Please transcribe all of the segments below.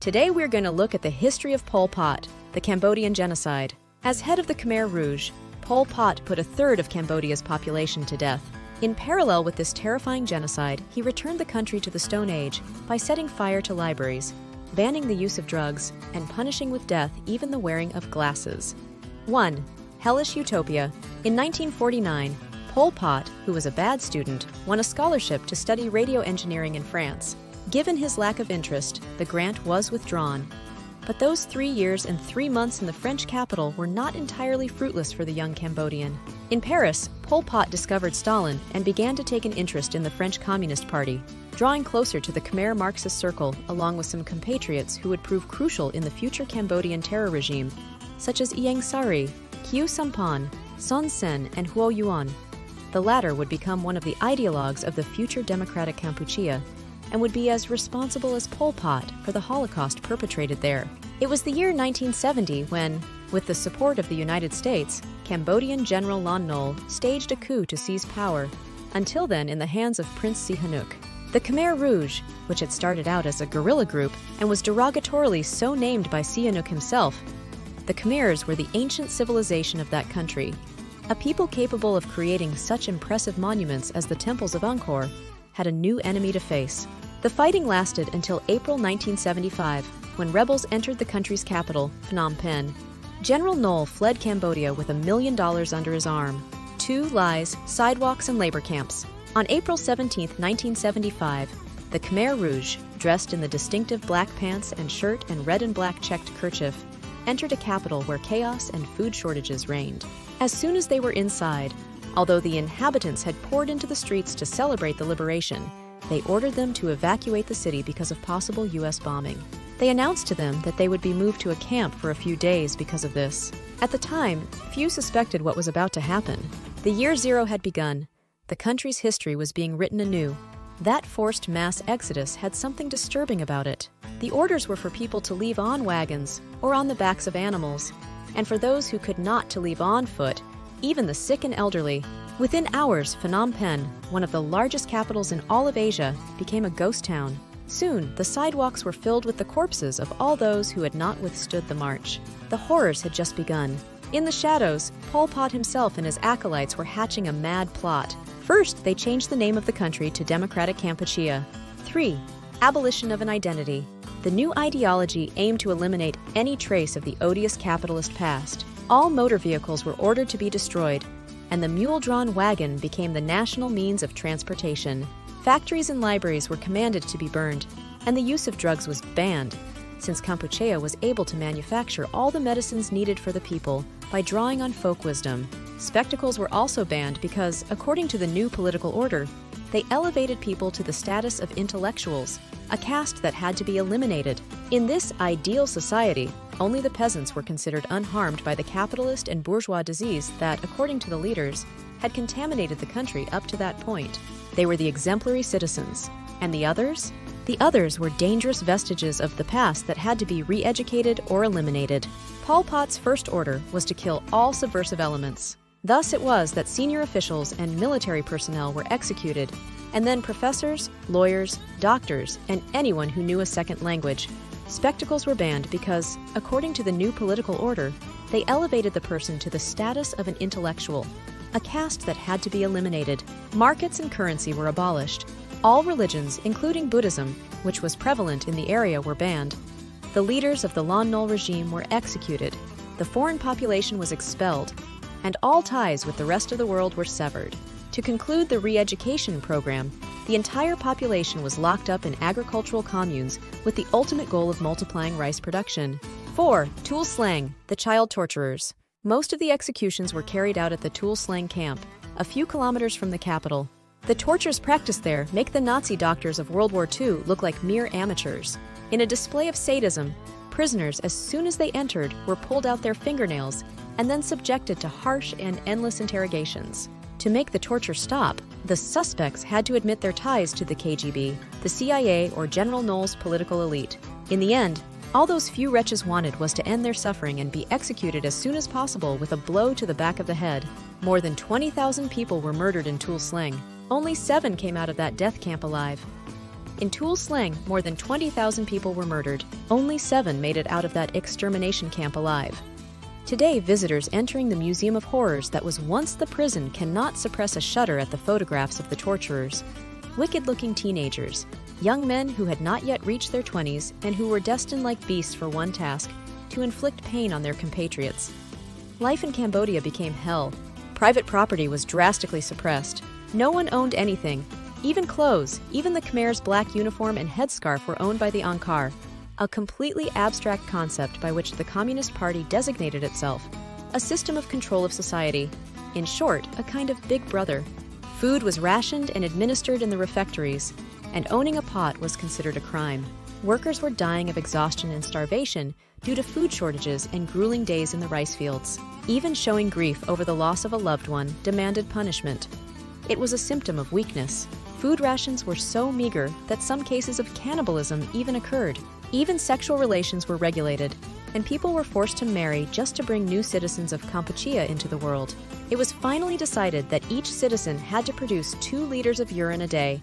Today we're going to look at the history of Pol Pot, the Cambodian genocide. As head of the Khmer Rouge, Pol Pot put a third of Cambodia's population to death. In parallel with this terrifying genocide, he returned the country to the Stone Age by setting fire to libraries, banning the use of drugs, and punishing with death even the wearing of glasses. 1. Hellish Utopia. In 1949, Pol Pot, who was a bad student, won a scholarship to study radio engineering in France. Given his lack of interest, the grant was withdrawn. But those 3 years and 3 months in the French capital were not entirely fruitless for the young Cambodian. In Paris, Pol Pot discovered Stalin and began to take an interest in the French Communist Party, drawing closer to the Khmer Marxist circle along with some compatriots who would prove crucial in the future Cambodian terror regime, such as Ieng Sari, Khieu Samphan, Son Sen, and Huo Yuan. The latter would become one of the ideologues of the future Democratic Kampuchea, and would be as responsible as Pol Pot for the Holocaust perpetrated there. It was the year 1970 when, with the support of the United States, Cambodian General Lon Nol staged a coup to seize power, until then in the hands of Prince Sihanouk. The Khmer Rouge, which had started out as a guerrilla group and was derogatorily so named by Sihanouk himself, the Khmers were the ancient civilization of that country, a people capable of creating such impressive monuments as the temples of Angkor, had a new enemy to face. The fighting lasted until April 1975, when rebels entered the country's capital, Phnom Penh. General Nol fled Cambodia with $1 million under his arm, 2 lies, sidewalks, and labor camps. On April 17, 1975, the Khmer Rouge, dressed in the distinctive black pants and shirt and red and black checked kerchief, entered a capital where chaos and food shortages reigned. As soon as they were inside, although the inhabitants had poured into the streets to celebrate the liberation, they ordered them to evacuate the city because of possible U.S. bombing. They announced to them that they would be moved to a camp for a few days because of this. At the time, few suspected what was about to happen. The year zero had begun. The country's history was being written anew. That forced mass exodus had something disturbing about it. The orders were for people to leave on wagons or on the backs of animals, and for those who could not to leave on foot, even the sick and elderly. Within hours, Phnom Penh, one of the largest capitals in all of Asia, became a ghost town. Soon, the sidewalks were filled with the corpses of all those who had not withstood the march. The horrors had just begun. In the shadows, Pol Pot himself and his acolytes were hatching a mad plot. First, they changed the name of the country to Democratic Kampuchea. 3. Abolition of an identity. The new ideology aimed to eliminate any trace of the odious capitalist past. All motor vehicles were ordered to be destroyed, and the mule-drawn wagon became the national means of transportation. Factories and libraries were commanded to be burned, and the use of drugs was banned, since Kampuchea was able to manufacture all the medicines needed for the people by drawing on folk wisdom. Spectacles were also banned because, according to the new political order, they elevated people to the status of intellectuals, a caste that had to be eliminated. In this ideal society, only the peasants were considered unharmed by the capitalist and bourgeois disease that, according to the leaders, had contaminated the country up to that point. They were the exemplary citizens. And the others? The others were dangerous vestiges of the past that had to be re-educated or eliminated. Pol Pot's first order was to kill all subversive elements. Thus it was that senior officials and military personnel were executed, and then professors, lawyers, doctors, and anyone who knew a second language. Spectacles were banned because, according to the new political order, they elevated the person to the status of an intellectual, a caste that had to be eliminated. Markets and currency were abolished. All religions, including Buddhism, which was prevalent in the area, were banned. The leaders of the Lon Nol regime were executed. The foreign population was expelled, and all ties with the rest of the world were severed. To conclude the re-education program, the entire population was locked up in agricultural communes with the ultimate goal of multiplying rice production. 4. Tuol Sleng, the child torturers. Most of the executions were carried out at the Tuol Sleng camp, a few kilometers from the capital. The tortures practiced there make the Nazi doctors of World War II look like mere amateurs. In a display of sadism, prisoners, as soon as they entered, were pulled out their fingernails and then subjected to harsh and endless interrogations. To make the torture stop, the suspects had to admit their ties to the KGB, the CIA, or General Nol's political elite. In the end, all those few wretches wanted was to end their suffering and be executed as soon as possible with a blow to the back of the head. More than 20,000 people were murdered in Tuol Sleng. Only 7 came out of that death camp alive. In Tuol Sleng, more than 20,000 people were murdered. Only 7 made it out of that extermination camp alive. Today, visitors entering the Museum of Horrors that was once the prison cannot suppress a shudder at the photographs of the torturers. Wicked-looking teenagers, young men who had not yet reached their 20s and who were destined like beasts for one task, to inflict pain on their compatriots. Life in Cambodia became hell. Private property was drastically suppressed. No one owned anything. Even clothes, even the Khmer's black uniform and headscarf were owned by the Angkar, a completely abstract concept by which the Communist Party designated itself, a system of control of society, in short, a kind of big brother. Food was rationed and administered in the refectories, and owning a pot was considered a crime. Workers were dying of exhaustion and starvation due to food shortages and grueling days in the rice fields. Even showing grief over the loss of a loved one demanded punishment. It was a symptom of weakness. Food rations were so meager that some cases of cannibalism even occurred. Even sexual relations were regulated, and people were forced to marry just to bring new citizens of Kampuchea into the world. It was finally decided that each citizen had to produce 2 liters of urine a day,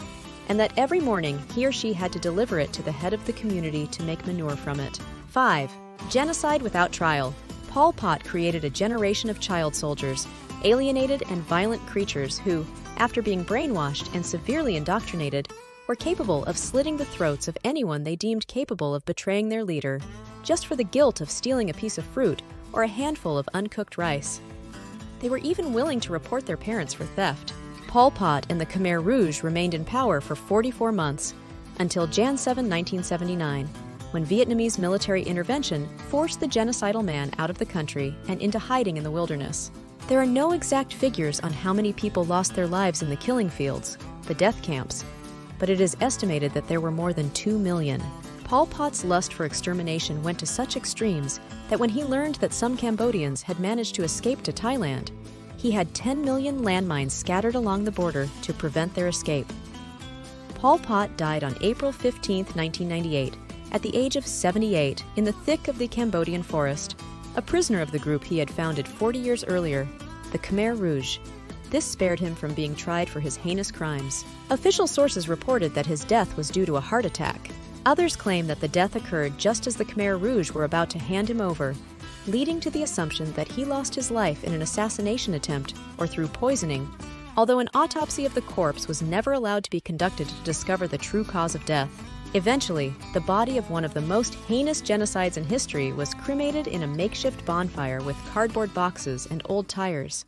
and that every morning he or she had to deliver it to the head of the community to make manure from it. 5. Genocide without trial. Pol Pot created a generation of child soldiers, alienated and violent creatures who, after being brainwashed and severely indoctrinated, were capable of slitting the throats of anyone they deemed capable of betraying their leader, just for the guilt of stealing a piece of fruit or a handful of uncooked rice. They were even willing to report their parents for theft. Pol Pot and the Khmer Rouge remained in power for 44 months, until Jan 7, 1979, when Vietnamese military intervention forced the genocidal man out of the country and into hiding in the wilderness. There are no exact figures on how many people lost their lives in the killing fields, the death camps, but it is estimated that there were more than 2 million. Pol Pot's lust for extermination went to such extremes that when he learned that some Cambodians had managed to escape to Thailand, he had 10 million landmines scattered along the border to prevent their escape. Pol Pot died on April 15, 1998, at the age of 78, in the thick of the Cambodian forest, a prisoner of the group he had founded 40 years earlier, the Khmer Rouge. This spared him from being tried for his heinous crimes. Official sources reported that his death was due to a heart attack. Others claim that the death occurred just as the Khmer Rouge were about to hand him over, leading to the assumption that he lost his life in an assassination attempt or through poisoning, although an autopsy of the corpse was never allowed to be conducted to discover the true cause of death. Eventually, the body of one of the most heinous genocides in history was cremated in a makeshift bonfire with cardboard boxes and old tires.